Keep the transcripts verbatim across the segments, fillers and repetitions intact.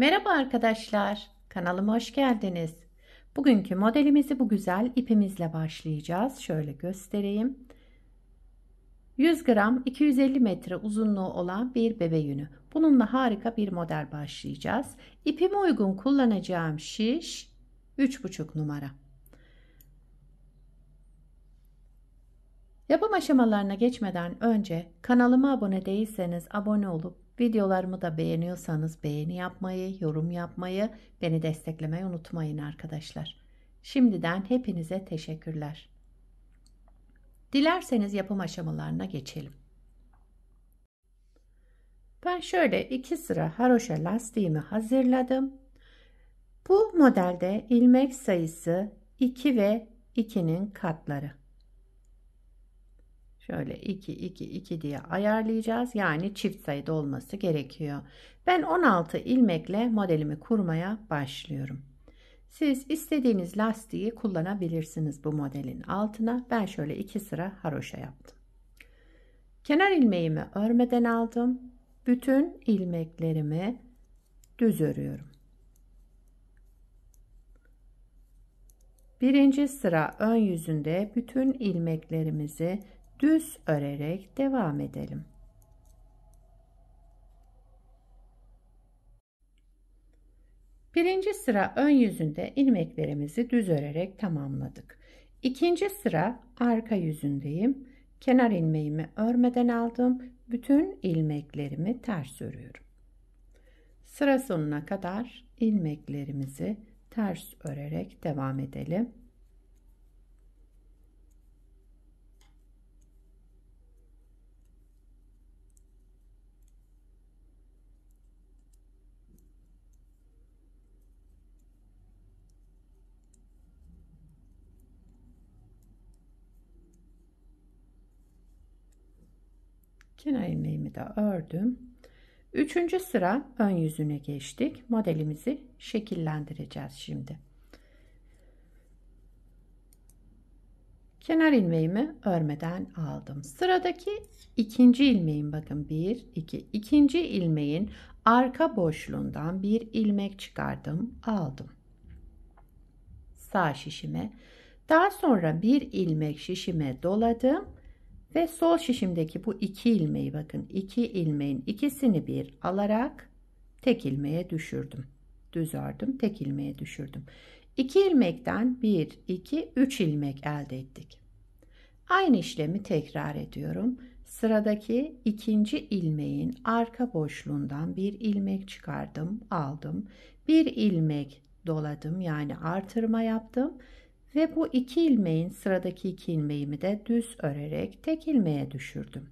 Merhaba arkadaşlar, kanalıma hoş geldiniz. Bugünkü modelimizi bu güzel ipimizle başlayacağız. Şöyle göstereyim. yüz gram iki yüz elli metre uzunluğu olan bir bebe yünü. Bununla harika bir model başlayacağız. İpime uygun kullanacağım şiş üç buçuk numara. Yapım aşamalarına geçmeden önce kanalıma abone değilseniz abone olup videolarımı da beğeniyorsanız beğeni yapmayı, yorum yapmayı, beni desteklemeyi unutmayın arkadaşlar. Şimdiden hepinize teşekkürler. Dilerseniz yapım aşamalarına geçelim. Ben şöyle iki sıra haroşa lastiğimi hazırladım. Bu modelde ilmek sayısı iki ve ikinin katları. Şöyle iki, iki, iki diye ayarlayacağız. Yani çift sayıda olması gerekiyor. Ben on altı ilmekle modelimi kurmaya başlıyorum. Siz istediğiniz lastiği kullanabilirsiniz bu modelin altına. Ben şöyle iki sıra haroşa yaptım. Kenar ilmeğimi örmeden aldım. Bütün ilmeklerimi düz örüyorum. Birinci sıra ön yüzünde bütün ilmeklerimizi düz örerek devam edelim. Birinci sıra ön yüzünde ilmeklerimizi düz örerek tamamladık. İkinci sıra arka yüzündeyim. Kenar ilmeğimi örmeden aldım. Bütün ilmeklerimi ters örüyorum. Sıra sonuna kadar ilmeklerimizi ters örerek devam edelim. Kenar ilmeğimi de ördüm. Üçüncü sıra ön yüzüne geçtik. Modelimizi şekillendireceğiz şimdi. Kenar ilmeğimi örmeden aldım. Sıradaki ikinci ilmeğin bakın bir, iki. İkinci ilmeğin arka boşluğundan bir ilmek çıkardım, aldım. Sağ şişime. Daha sonra bir ilmek şişime doladım. Ve sol şişimdeki bu iki ilmeği bakın iki ilmeğin ikisini bir alarak tek ilmeğe düşürdüm. Düz ördüm, tek ilmeğe düşürdüm. iki ilmekten bir, iki, üç ilmek elde ettik. Aynı işlemi tekrar ediyorum. Sıradaki ikinci ilmeğin arka boşluğundan bir ilmek çıkardım, aldım. bir ilmek doladım yani artırma yaptım. Ve bu iki ilmeğin sıradaki iki ilmeğimi de düz örerek tek ilmeğe düşürdüm.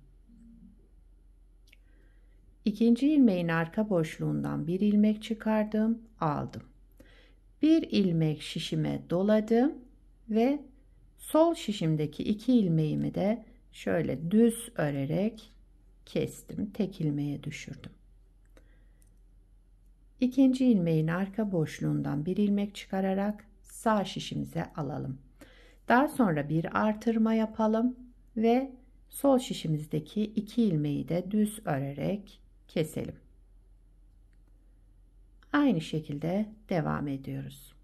İkinci ilmeğin arka boşluğundan bir ilmek çıkardım, aldım. Bir ilmek şişime doladım ve sol şişimdeki iki ilmeğimi de şöyle düz örerek kestim, tek ilmeğe düşürdüm. İkinci ilmeğin arka boşluğundan bir ilmek çıkararak sağ şişimize alalım. Daha sonra bir artırma yapalım ve sol şişimizdeki iki ilmeği de düz örerek keselim. Aynı şekilde devam ediyoruz.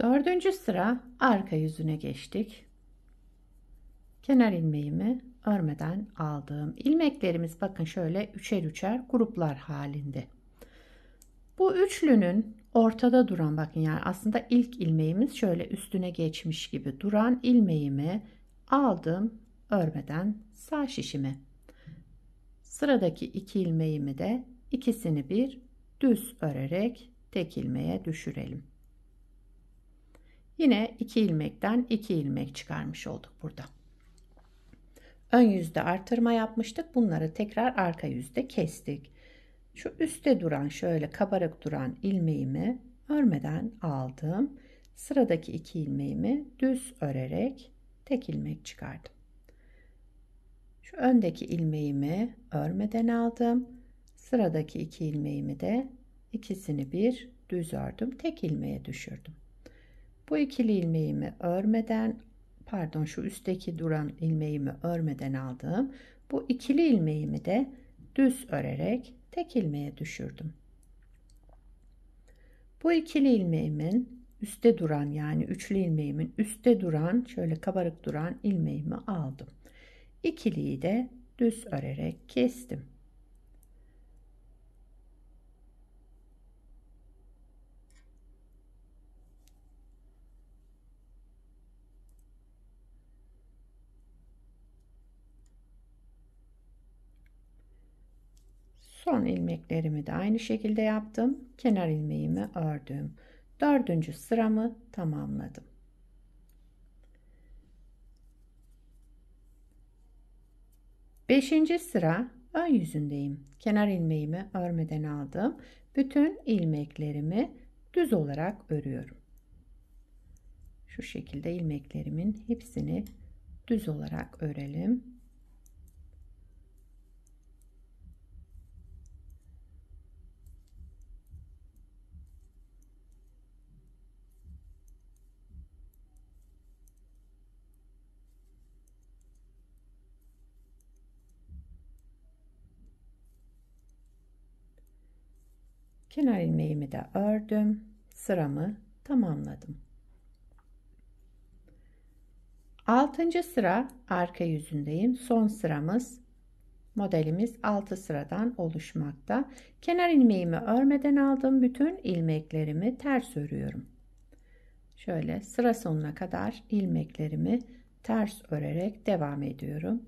Dördüncü sıra arka yüzüne geçtik. Kenar ilmeğimi örmeden aldım. İlmeklerimiz bakın şöyle üçer üçer gruplar halinde. Bu üçlünün ortada duran bakın yani aslında ilk ilmeğimiz şöyle üstüne geçmiş gibi duran ilmeğimi aldım örmeden sağ şişime. Sıradaki iki ilmeğimi de ikisini bir düz örerek tek ilmeğe düşürelim. Yine iki ilmekten iki ilmek çıkarmış olduk burada. Ön yüzde artırma yapmıştık. Bunları tekrar arka yüzde kestik. Şu üstte duran, şöyle kabarık duran ilmeğimi örmeden aldım. Sıradaki iki ilmeğimi düz örerek tek ilmek çıkardım. Şu öndeki ilmeğimi örmeden aldım. Sıradaki iki ilmeğimi de ikisini bir düz ördüm. Tek ilmeğe düşürdüm. Bu ikili ilmeğimi örmeden, pardon şu üstteki duran ilmeğimi örmeden aldım. Bu ikili ilmeğimi de düz örerek tek ilmeğe düşürdüm. Bu ikili ilmeğimin üstte duran, yani üçlü ilmeğimin üstte duran, şöyle kabarık duran ilmeğimi aldım. İkiliyi de düz örerek kestim. Son ilmeklerimi de aynı şekilde yaptım. Kenar ilmeğimi ördüm. Dördüncü sıramı tamamladım. Beşinci sıra ön yüzündeyim. Kenar ilmeğimi örmeden aldım. Bütün ilmeklerimi düz olarak örüyorum. Şu şekilde ilmeklerimin hepsini düz olarak örelim. Kenar ilmeğimi de ördüm. Sıramı tamamladım. altıncı sıra arka yüzündeyim. Son sıramız, modelimiz altı sıradan oluşmakta. Kenar ilmeğimi örmeden aldım. Bütün ilmeklerimi ters örüyorum. Şöyle sıra sonuna kadar ilmeklerimi ters örerek devam ediyorum.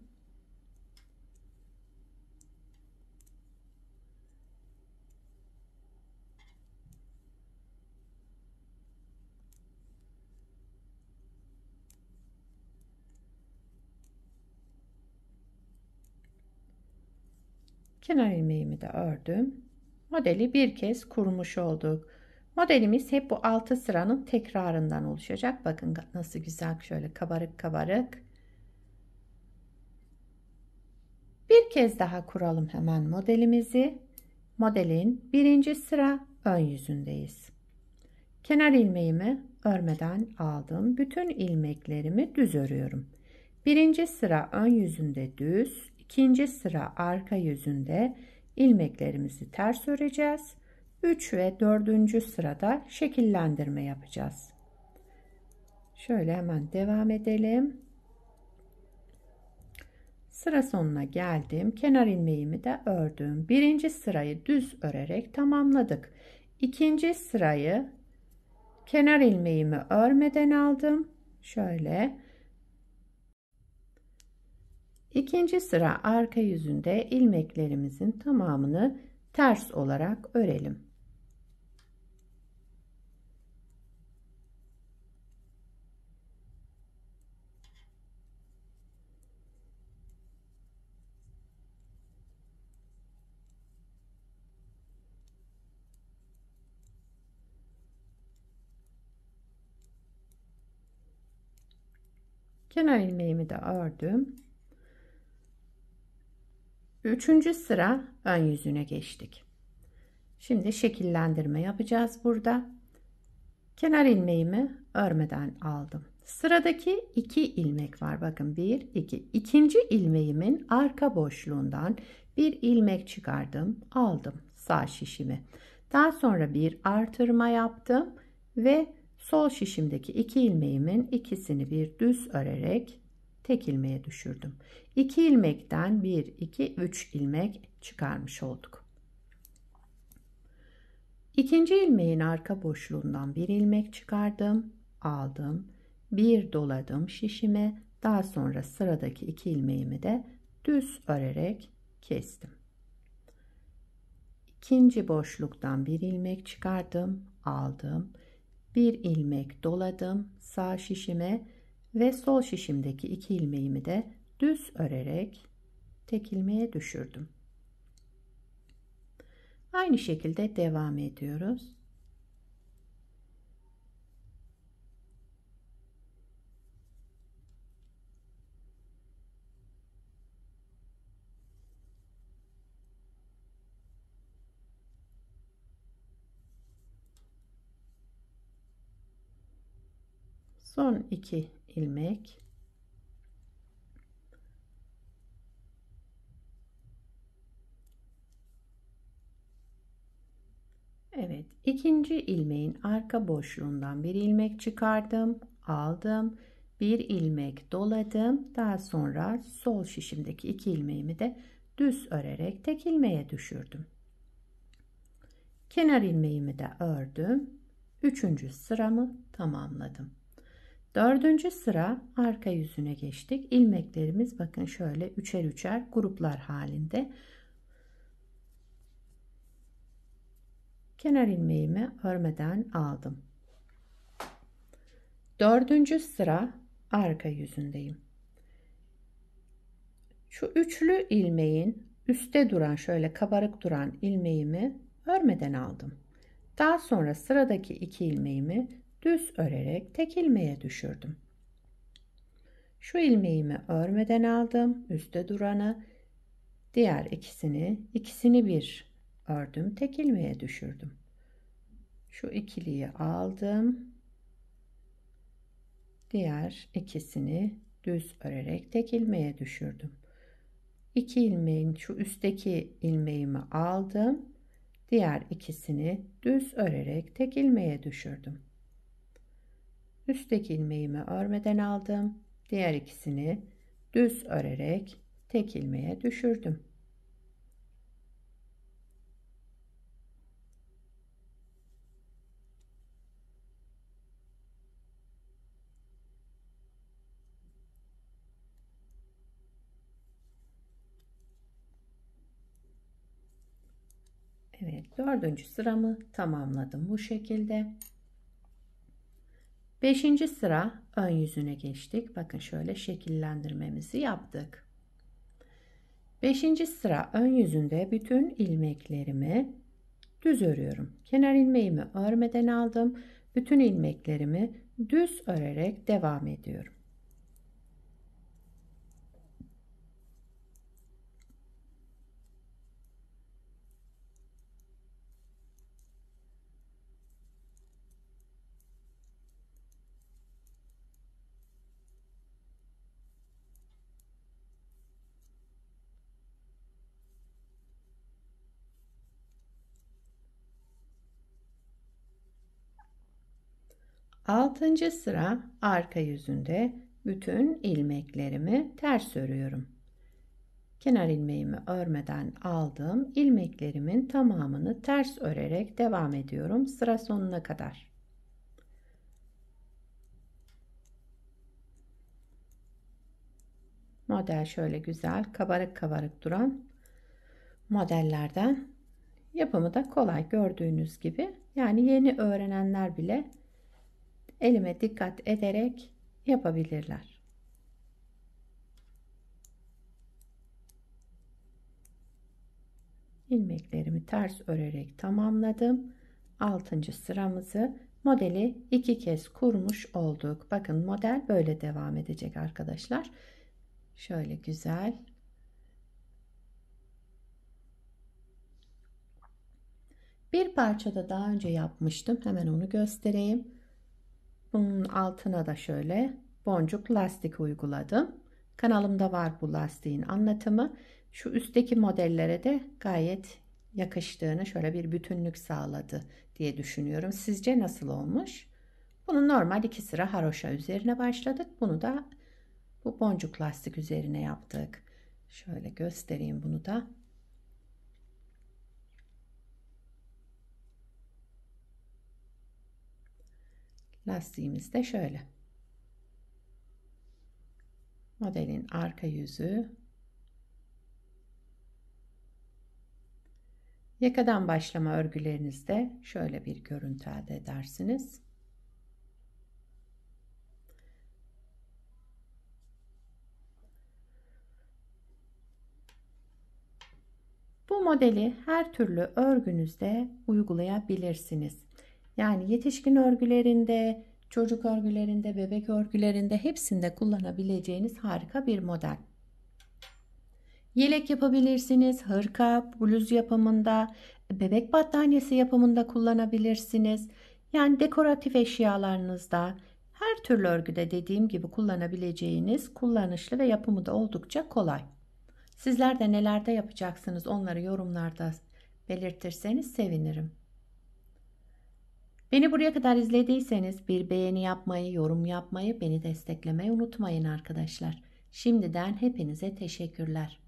Kenar ilmeğimi de ördüm. Modeli bir kez kurmuş olduk. Modelimiz hep bu altı sıranın tekrarından oluşacak. Bakın nasıl güzel, şöyle kabarık kabarık. Bir kez daha kuralım hemen modelimizi. Modelin birinci sıra ön yüzündeyiz. Kenar ilmeğimi örmeden aldım. Bütün ilmeklerimi düz örüyorum. Birinci sıra ön yüzünde düz. İkinci sıra arka yüzünde ilmeklerimizi ters öreceğiz. üç ve dördüncü sırada şekillendirme yapacağız. Şöyle hemen devam edelim. Sıra sonuna geldim. Kenar ilmeğimi de ördüm. Birinci sırayı düz örerek tamamladık. İkinci sırayı kenar ilmeğimi örmeden aldım. Şöyle. İkinci sıra arka yüzünde ilmeklerimizin tamamını ters olarak örelim. Kenar ilmeğimi de ördüm. Üçüncü sıra ön yüzüne geçtik. Şimdi şekillendirme yapacağız burada. Kenar ilmeğimi örmeden aldım. Sıradaki iki ilmek var. Bakın bir, iki. İkinci ilmeğimin arka boşluğundan bir ilmek çıkardım. Aldım sağ şişimi. Daha sonra bir artırma yaptım ve sol şişimdeki iki ilmeğimin ikisini bir düz örerek tek ilmeğe düşürdüm. iki ilmekten bir, iki, üç ilmek çıkarmış olduk. İkinci ilmeğin arka boşluğundan bir ilmek çıkardım. Aldım. bir doladım şişime. Daha sonra sıradaki iki ilmeğimi de düz örerek kestim. İkinci boşluktan bir ilmek çıkardım. Aldım. bir ilmek doladım sağ şişime ve sol şişimdeki iki ilmeğimi de düz örerek tek ilmeğe düşürdüm. Aynı şekilde devam ediyoruz. Son iki ilmek evet ikinci ilmeğin arka boşluğundan bir ilmek çıkardım, aldım, bir ilmek doladım, daha sonra sol şişimdeki iki ilmeğimi de düz örerek tek ilmeğe düşürdüm, kenar ilmeğimi de ördüm, üçüncü sıramı tamamladım. Dördüncü sıra arka yüzüne geçtik. İlmeklerimiz bakın şöyle üçer üçer gruplar halinde. Kenar ilmeğimi örmeden aldım. Dördüncü sıra arka yüzündeyim. Şu üçlü ilmeğin üstte duran şöyle kabarık duran ilmeğimi örmeden aldım. Daha sonra sıradaki iki ilmeğimi düz örerek tek ilmeğe düşürdüm. Şu ilmeğimi örmeden aldım, üstte duranı, diğer ikisini ikisini bir ördüm, tek ilmeğe düşürdüm. Şu ikiliyi aldım, diğer ikisini düz örerek tek ilmeğe düşürdüm. İki ilmeğin şu üstteki ilmeğimi aldım, diğer ikisini düz örerek tek ilmeğe düşürdüm. Üstteki ilmeğimi örmeden aldım, diğer ikisini düz örerek tek ilmeğe düşürdüm. Evet, dördüncü sıramı tamamladım bu şekilde. Beşinci sıra ön yüzüne geçtik. Bakın şöyle şekillendirmemizi yaptık. Beşinci sıra ön yüzünde bütün ilmeklerimi düz örüyorum. Kenar ilmeğimi örmeden aldım. Bütün ilmeklerimi düz örerek devam ediyorum. Altıncı sıra arka yüzünde bütün ilmeklerimi ters örüyorum. Kenar ilmeğimi örmeden aldım. İlmeklerimin tamamını ters örerek devam ediyorum sıra sonuna kadar. Model şöyle güzel, kabarık kabarık duran modellerden. Yapımı da kolay gördüğünüz gibi. Yani yeni öğrenenler bile elime dikkat ederek yapabilirler. İlmeklerimi ters örerek tamamladım. altıncı sıramızı modeli iki kez kurmuş olduk. Bakın model böyle devam edecek arkadaşlar. Şöyle güzel. Bir parçada daha önce yapmıştım. Hemen onu göstereyim. Bunun altına da şöyle boncuk lastik uyguladım. Kanalımda var bu lastiğin anlatımı. Şu üstteki modellere de gayet yakıştığını, şöyle bir bütünlük sağladı diye düşünüyorum. Sizce nasıl olmuş? Bunu normal iki sıra haroşa üzerine başladık. Bunu da bu boncuk lastik üzerine yaptık. Şöyle göstereyim bunu da. Lastiğimiz de şöyle. Modelin arka yüzü. Yakadan başlama örgülerinizde şöyle bir görüntü elde edersiniz. modeli her türlü örgünüzde uygulayabilirsiniz. Yani yetişkin örgülerinde, çocuk örgülerinde, bebek örgülerinde hepsinde kullanabileceğiniz harika bir model. Yelek yapabilirsiniz, hırka, bluz yapımında, bebek battaniyesi yapımında kullanabilirsiniz. Yani dekoratif eşyalarınızda, her türlü örgüde dediğim gibi kullanabileceğiniz kullanışlı ve yapımı da oldukça kolay. Sizler de nelerde yapacaksınız onları yorumlarda belirtirseniz sevinirim. Beni buraya kadar izlediyseniz bir beğeni yapmayı, yorum yapmayı, beni desteklemeyi unutmayın arkadaşlar. Şimdiden hepinize teşekkürler.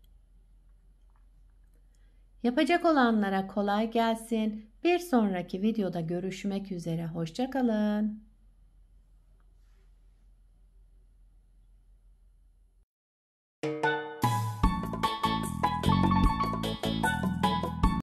Yapacak olanlara kolay gelsin. Bir sonraki videoda görüşmek üzere. Hoşça kalın.